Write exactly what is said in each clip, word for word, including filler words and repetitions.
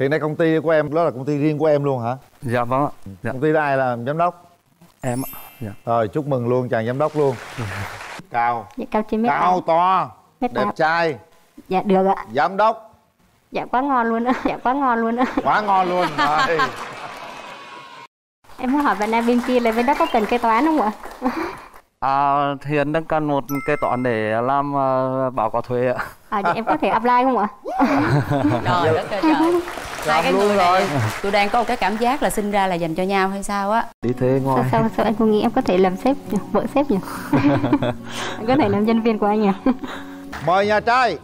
Hiện nay công ty của em đó là công ty riêng của em luôn hả? Dạ vâng ạ. Dạ. Công ty đó ai làm giám đốc? Em ạ. Dạ. Rồi chúc mừng luôn chàng giám đốc luôn. Cao. Dạ, cao trên mét. Cao to. Mét đẹp trai. Dạ được ạ. Giám đốc. Dạ quá ngon luôn á. Dạ quá ngon luôn á. Quá ngon luôn. Rồi. Em muốn hỏi bên em bên kia là bên đó có cần kế toán không ạ? À, Hiền đang cần một kế toán để làm uh, báo cáo thuế ạ. À, vậy em có thể apply không ạ? Trời đất ơi trời. Hai cái người này, tôi đang có một cái cảm giác là sinh ra là dành cho nhau hay sao á. Đi thế ngon. Sao, sao, sao anh cũng nghĩ em có thể làm sếp, vợ sếp nhỉ? Anh có thể làm nhân viên của anh nhỉ? Mời nhà trai.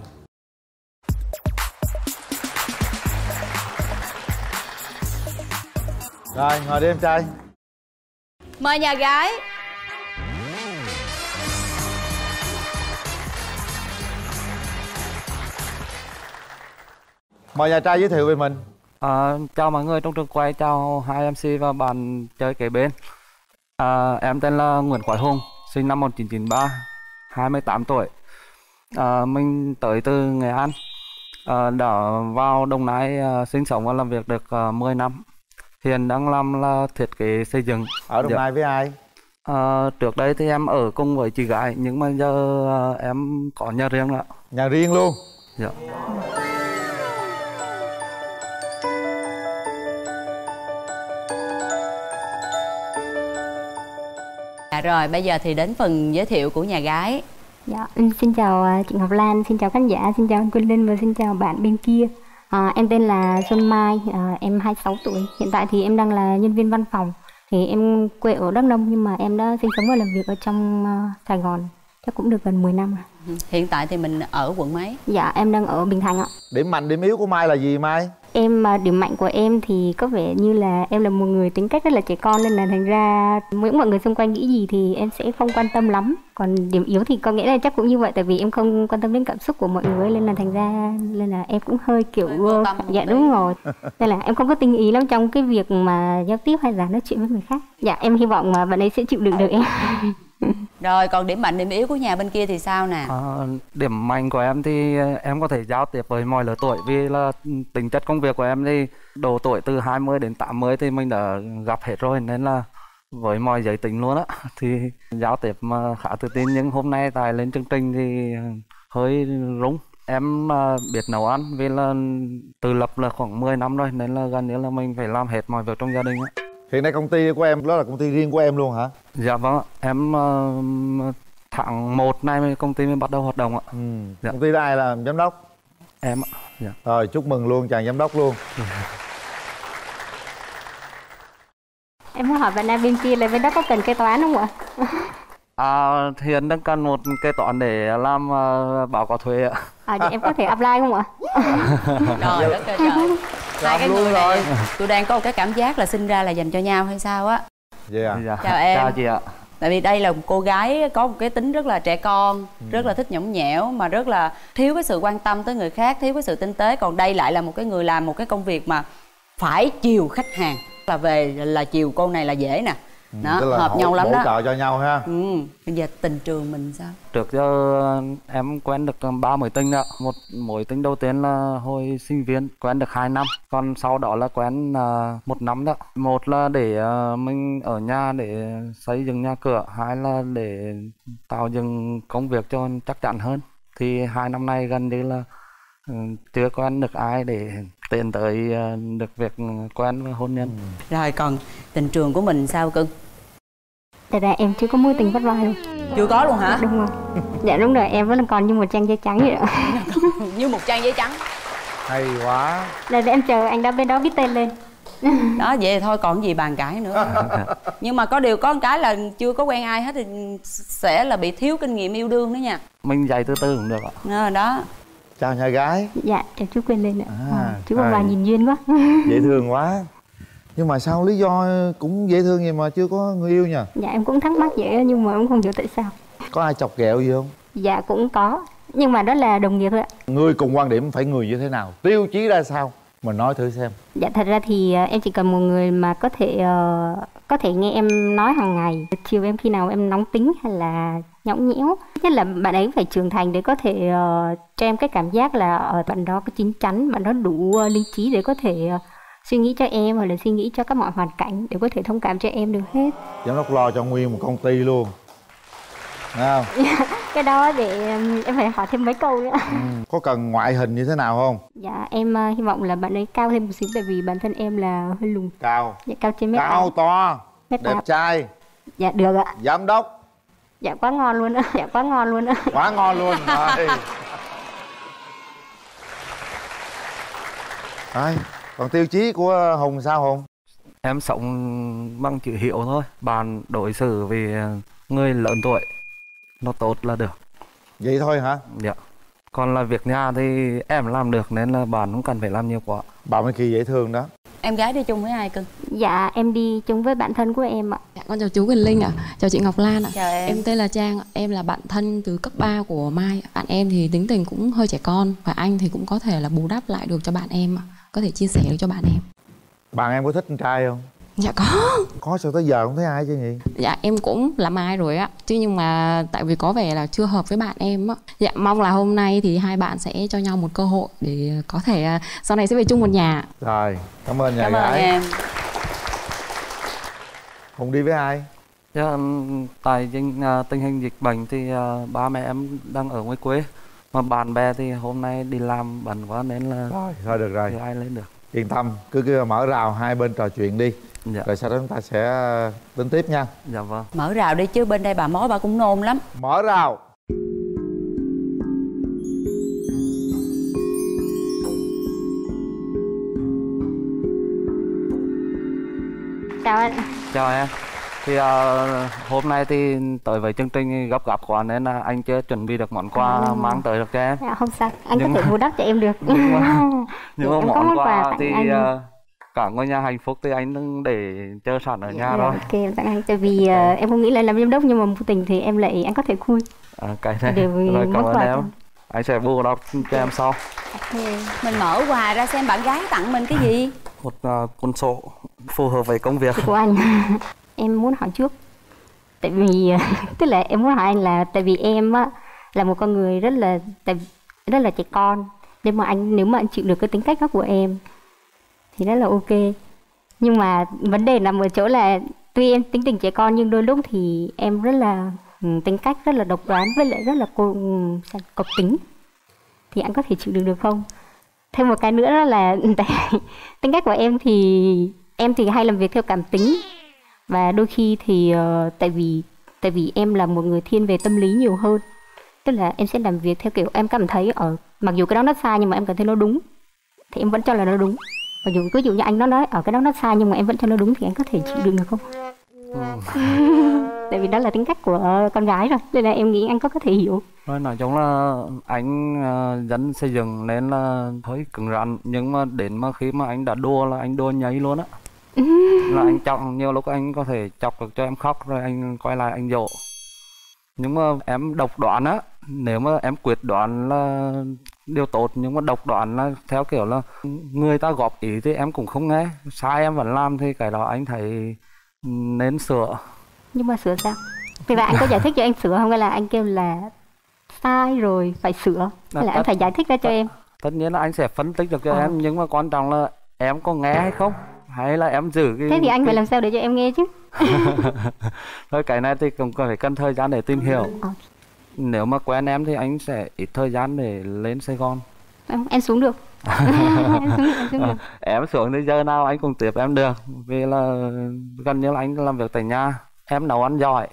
Rồi, ngồi đi em trai. Mời nhà gái. Mời nhà trai giới thiệu về mình. À, chào mọi người trong trường quay, chào hai em xê và bạn chơi kế bên. À, em tên là Nguyễn Quái Hùng, sinh năm một nghìn chín trăm chín mươi ba, hai mươi tám tuổi. À, mình tới từ Nghệ An, à, đã vào Đồng Nai à, sinh sống và làm việc được à, mười năm. Hiện đang làm là thiết kế xây dựng. Ở Đồng Nai với ai? À, trước đây thì em ở cùng với chị gái, nhưng mà giờ à, em có nhà riêng ạ. Nhà riêng luôn? Dạ. À, rồi bây giờ thì đến phần giới thiệu của nhà gái. Dạ, xin chào chị Ngọc Lan, xin chào khán giả, xin chào anh Quyền Linh và xin chào bạn bên kia. À, em tên là Xuân Mai, à, em hai mươi sáu tuổi. Hiện tại thì em đang là nhân viên văn phòng. Thì em quê ở Đắk Nông nhưng mà em đã sinh sống và làm việc ở trong uh, Sài Gòn chắc cũng được gần mười năm rồi. Hiện tại thì mình ở quận mấy? Dạ, em đang ở Bình Thạnh ạ. Điểm mạnh, điểm yếu của Mai là gì Mai? Em điểm mạnh của em thì có vẻ như là em là một người tính cách rất là trẻ con nên là thành ra những mọi người xung quanh nghĩ gì thì em sẽ không quan tâm lắm. Còn điểm yếu thì có nghĩa là chắc cũng như vậy, tại vì em không quan tâm đến cảm xúc của mọi người nên là thành ra nên là em cũng hơi kiểu vô tâm. Dạ đúng rồi. Nên là em không có tinh ý lắm trong cái việc mà giao tiếp hay là nói chuyện với người khác. Dạ em hy vọng mà bạn ấy sẽ chịu đựng được em. Rồi còn điểm mạnh điểm yếu của nhà bên kia thì sao nè? À, điểm mạnh của em thì em có thể giao tiếp với mọi lứa tuổi, vì là tính chất công việc của em thì độ tuổi từ hai mươi đến tám mươi thì mình đã gặp hết rồi, nên là với mọi giới tính luôn á thì giao tiếp mà khá tự tin. Nhưng hôm nay Tài lên chương trình thì hơi rúng. Em biết nấu ăn vì là tự lập là khoảng mười năm rồi nên là gần như là mình phải làm hết mọi việc trong gia đình á. Hiện nay công ty của em đó là công ty riêng của em luôn hả? Dạ vâng ạ. Em uh, tháng một nay công ty mới bắt đầu hoạt động ạ. Ừ. Dạ. Công ty đó ai làm giám đốc? Em ạ. Dạ. Rồi chúc mừng luôn chàng giám đốc luôn. Em muốn hỏi bạn em bên kia là bên đó có cần kế toán không ạ? À, Hiền đang cần một kế toán để làm uh, báo cáo thuế ạ. À, vậy em có thể apply không ạ? Trời đất ơi trời. Hai cái người này, tôi đang có một cái cảm giác là sinh ra là dành cho nhau hay sao á. Vậy à? Dạ. Chào em. Chào chị ạ. Tại vì đây là một cô gái có một cái tính rất là trẻ con, ừ. rất là thích nhõng nhẽo mà rất là thiếu cái sự quan tâm tới người khác, thiếu cái sự tinh tế. Còn đây lại là một cái người làm một cái công việc mà phải chiều khách hàng, là về là chiều cô này là dễ nè. Đó, tức là hợp hỗ, nhau lắm hỗ đó. Trợ cho nhau ha. Ừ. Giờ tình trường mình sao? Trước giờ em quen được ba mối tình ạ. Một mối tình đầu tiên là hồi sinh viên, quen được hai năm. Còn sau đó là quen uh, một năm đó. Một là để uh, mình ở nhà để xây dựng nhà cửa. Hai là để tạo dựng công việc cho chắc chắn hơn. Thì hai năm nay gần như là uh, chưa quen được ai để tiến tới uh, được việc quen với hôn nhân. Ừ. Rồi còn tình trường của mình sao cưng? Tại ra em chưa có mối tình vắt vai luôn. Chưa có luôn hả? Đúng rồi. Dạ đúng rồi, em vẫn còn như một trang giấy trắng vậy đó. Như một trang giấy trắng. Hay quá. Để, để em chờ anh đã bên đó viết tên lên. Đó vậy thôi còn gì bàn cãi nữa. Nhưng mà có điều có một cái là chưa có quen ai hết thì sẽ là bị thiếu kinh nghiệm yêu đương đó nha. Mình dạy từ từ cũng được ạ. À, đó. Chào nhà gái. Dạ chào chú Quyền Linh ạ. À, à, chú bà nhìn duyên quá. Dễ thương quá. Nhưng mà sao lý do cũng dễ thương vậy mà chưa có người yêu nhỉ? Dạ em cũng thắc mắc vậy nhưng mà em không hiểu tại sao. Có ai chọc ghẹo gì không? Dạ cũng có. Nhưng mà đó là đồng nghiệp thôi ạ. Người cùng quan điểm phải người như thế nào? Tiêu chí ra sao? Mình nói thử xem. Dạ thật ra thì em chỉ cần một người mà có thể uh, có thể nghe em nói hàng ngày. Chiều em khi nào em nóng tính hay là nhõng nhẽo, nhất là bạn ấy phải trưởng thành để có thể uh, cho em cái cảm giác là ở uh, bạn đó có chín chắn, bạn đó đủ uh, lý trí để có thể uh, suy nghĩ cho em, hoặc là suy nghĩ cho các mọi hoàn cảnh để có thể thông cảm cho em được hết. Giám đốc lo cho nguyên một công ty luôn. Không? Cái đó để em phải hỏi thêm mấy câu nữa. Ừ. Có cần ngoại hình như thế nào không? Dạ em uh, hy vọng là bạn ấy cao thêm một xíu, tại vì bản thân em là hơi lùn. Cao? Dạ cao trên mét. Cao to, mét đẹp trai. Dạ được ạ. Giám đốc? Dạ quá ngon luôn ạ. Dạ quá ngon luôn ạ. Quá ngon luôn rồi. Đấy. Còn tiêu chí của Hùng sao Hùng? Em sống bằng chữ hiệu thôi. Bạn đối xử vì người lớn tuổi nó tốt là được. Vậy thôi hả? Dạ. Còn là việc nhà thì em làm được, nên là bạn cũng cần phải làm nhiều quá. Bạn mới kỳ dễ thương đó. Em gái đi chung với ai cưng? Dạ em đi chung với bạn thân của em ạ. Dạ, con chào chú Quyền Linh ạ. À. Chào chị Ngọc Lan ạ. À. Chào em. Em tên là Trang ạ. À. Em là bạn thân từ cấp ba của Mai. Bạn em thì tính tình cũng hơi trẻ con, và anh thì cũng có thể là bù đắp lại được cho bạn em ạ. À. Có thể chia sẻ được cho bạn em. Bạn em có thích con trai không? Dạ có. Có sao tới giờ không thấy ai chứ nhỉ? Dạ em cũng làm ai rồi á. Chứ nhưng mà tại vì có vẻ là chưa hợp với bạn em á. Dạ mong là hôm nay thì hai bạn sẽ cho nhau một cơ hội để có thể sau này sẽ về chung một nhà. Rồi, cảm ơn nhà cảm gái. Cảm ơn em. Hùng đi với ai? Dạ, tại tình hình dịch bệnh thì ba mẹ em đang ở ngoài quê, mà bạn bè thì hôm nay đi làm bận quá nên là rồi, thôi được rồi. Thì ai lên được. Yên tâm, cứ cứ mở rào hai bên trò chuyện đi. Dạ. Rồi sau đó chúng ta sẽ tính tiếp nha. Dạ vâng. Mở rào đi chứ bên đây bà mó bà cũng nôn lắm. Mở rào. Chào anh. Chào em. Thì uh, hôm nay thì tới với chương trình gấp gáp quá nên là anh chưa chuẩn bị được món quà à, mang tới được cho em. Dạ, không sao, anh nhưng có thể bù đắp cho em được. Nhưng mà, nhưng mà món quà thì anh... cả ngôi nhà hạnh phúc thì anh để chờ sẵn ở nhà. Dạ, rồi. Ok, tặng anh. Tại vì okay. uh, em không nghĩ là làm giám đốc, nhưng mà vô tình thì em lại anh có thể khui. À, cái này, rồi cảm ơn em. Anh sẽ bù đắp cho okay. em sau. Ok, mình mở quà ra xem bạn gái tặng mình cái gì. Một uh, cuốn sổ phù hợp với công việc của anh. Em muốn hỏi trước, tại vì tức là em muốn hỏi anh là tại vì em á là một con người rất là tại, rất là trẻ con, nên mà anh nếu mà anh chịu được cái tính cách đó của em thì rất là ok. Nhưng mà vấn đề nằm ở chỗ là tuy em tính tình trẻ con nhưng đôi lúc thì em rất là tính cách rất là độc đoán, với lại rất là cô cộc tính, thì anh có thể chịu đựng được không? Thêm một cái nữa đó là tính cách của em thì em thì hay làm việc theo cảm tính. Và đôi khi thì uh, tại vì tại vì em là một người thiên về tâm lý nhiều hơn, tức là em sẽ làm việc theo kiểu em cảm thấy ở mặc dù cái đó nó sai nhưng mà em cảm thấy nó đúng thì em vẫn cho là nó đúng. Mặc dù cứ dụ như anh nó nói ở cái đó nó sai nhưng mà em vẫn cho nó đúng thì anh có thể chịu đựng được không? Tại vì đó là tính cách của con gái rồi nên là em nghĩ anh có có thể hiểu. Nói chung là anh uh, dân xây dựng nên là hơi cứng rắn, nhưng mà đến mà khi mà anh đã đua là anh đua nháy luôn á. Là anh chọc, nhiều lúc anh có thể chọc được cho em khóc rồi anh quay lại anh dỗ. Nhưng mà em độc đoán á, nếu mà em quyết đoán là điều tốt, nhưng mà độc đoán là theo kiểu là người ta góp ý thì em cũng không nghe, sai em vẫn làm, thì cái đó anh thấy nên sửa. Nhưng mà sửa sao? Thì là anh có giải thích cho em sửa không, hay là anh kêu là sai rồi phải sửa, hay là anh phải giải thích ra cho em? Tất nhiên là anh sẽ phân tích được cho à. em, nhưng mà quan trọng là em có nghe hay không, hay là em giữ cái... Thế thì anh phải làm sao để cho em nghe chứ. Thôi cái này thì cũng phải cần thời gian để tìm hiểu. Nếu mà quen em thì anh sẽ ít thời gian để lên Sài Gòn. Em, em xuống được. em, xuống, em, xuống được. Em xuống đến giờ nào anh cũng tiếp em được. Vì là gần như là anh làm việc tại nhà. Em nấu ăn giỏi.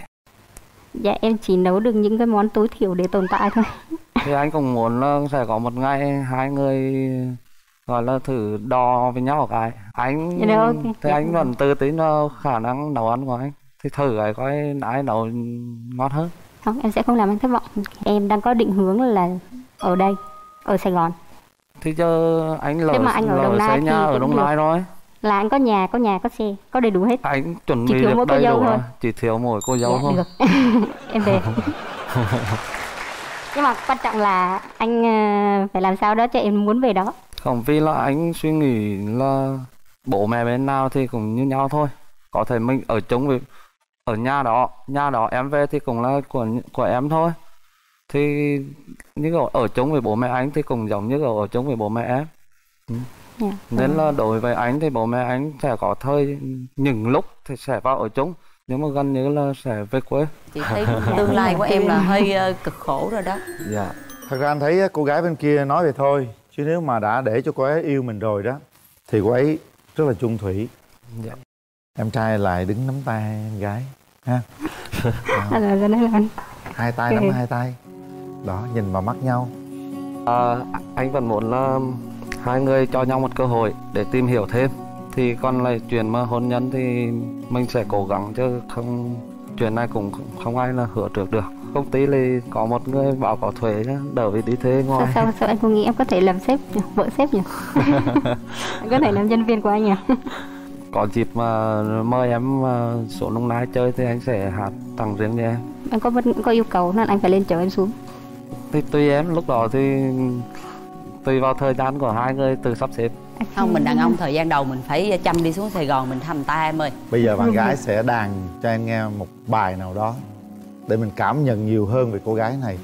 Dạ em chỉ nấu được những cái món tối thiểu để tồn tại thôi. Thì anh cũng muốn là sẽ có một ngày hai người gọi là thử đo với nhau cái anh thì okay. anh còn tự tin khả năng nấu ăn của anh thì thử cái coi ai nấu ngon hơn. Không, em sẽ không làm anh thất vọng. Em đang có định hướng là ở đây, ở Sài Gòn. Thì giờ anh lỡ mà anh ở Đồng Nai thì ở Đồng Nai rồi là anh có nhà, có nhà, có xe, có đầy đủ hết. Anh chuẩn bị được đầy đủ, chỉ thiếu mỗi cô dâu thôi. Dạ, em về. Nhưng mà quan trọng là anh phải làm sao đó cho em muốn về đó. Không, vì là anh suy nghĩ là bố mẹ bên nào thì cũng như nhau thôi. có thể mình ở chung ở nhà đó, nhà đó em về thì cũng là của của em thôi, thì như ở chung với bố mẹ anh thì cũng giống như ở chung với bố mẹ em. Ừ. Yeah. Nên là đối với anh thì bố mẹ anh sẽ có thời những lúc thì sẽ vào ở chung, nhưng mà gần như là sẽ về quê. Chị thấy tương lai của em là hơi cực khổ rồi đó. Dạ. Yeah. Thật ra anh thấy cô gái bên kia nói vậy thôi, chứ nếu mà đã để cho cô ấy yêu mình rồi đó thì cô ấy rất là chung thủy. Yeah. Em trai lại đứng nắm tay em gái ha. Hai tay nắm hai tay đó, nhìn vào mắt nhau. À, anh vẫn muốn là hai người cho nhau một cơ hội để tìm hiểu thêm, thì còn lại chuyện mà hôn nhân thì mình sẽ cố gắng, chứ không chuyện này cũng không ai là hứa trước được. Công ty thì có một người bảo có thuế nhá, đỡ vì đi thuê ngoài. Sao, sao, sao anh cũng nghĩ em có thể làm sếp nhỉ? Vợ sếp nhỉ? Anh có thể làm nhân viên của anh nhỉ? Có dịp mà mời em xuống Đồng Nai chơi thì anh sẽ hát tặng riêng cho em. Em có bất, có yêu cầu nên anh phải lên chở em xuống. Thì tùy em, lúc đó thì tùy vào thời gian của hai người tự sắp xếp. Không, mình đàn ông thời gian đầu mình phải chăm đi xuống Sài Gòn mình thăm ta em ơi. Bây giờ bạn gái sẽ đàn cho em nghe một bài nào đó để mình cảm nhận nhiều hơn về cô gái này.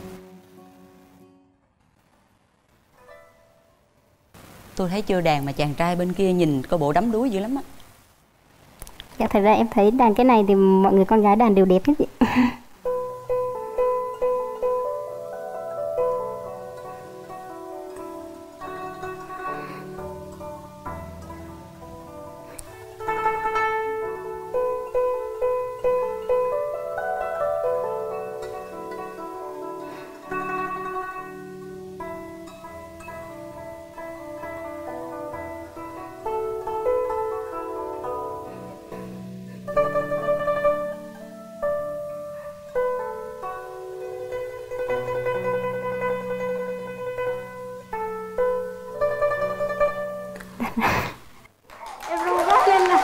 Tôi thấy chưa đàn mà chàng trai bên kia nhìn có bộ đắm đuối dữ lắm á. Dạ, thật ra em thấy đàn cái này thì mọi người con gái đàn đều đẹp hết chị. Em ru gót lên nè.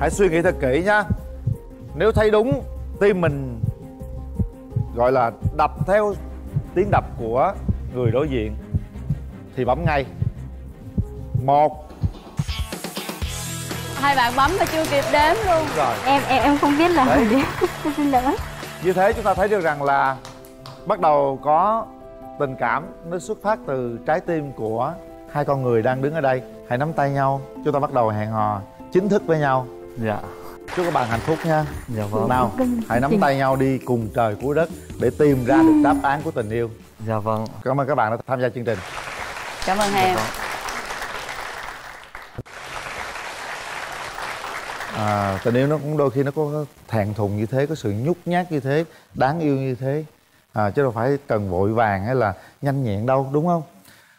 Hãy suy nghĩ thật kỹ nha. Nếu thấy đúng, tim mình gọi là đập theo tiếng đập của người đối diện thì bấm ngay. Một. Hai bạn bấm mà chưa kịp đếm luôn. Rồi. Em em em không biết là đấy. Không biết nữa. Như thế chúng ta thấy được rằng là bắt đầu có tình cảm, nó xuất phát từ trái tim của hai con người đang đứng ở đây. Hãy nắm tay nhau, chúng ta bắt đầu hẹn hò chính thức với nhau. Dạ. Chúc các bạn hạnh phúc nha. Dạ vâng. Nào, hãy nắm tay nhau đi cùng trời cuối đất để tìm ra được đáp án của tình yêu. Dạ vâng. Cảm ơn các bạn đã tham gia chương trình. Cảm ơn em. À, tình yêu nó cũng đôi khi nó có thẹn thùng như thế, có sự nhút nhát như thế, đáng yêu như thế, à, chứ đâu phải cần vội vàng hay là nhanh nhẹn đâu, đúng không?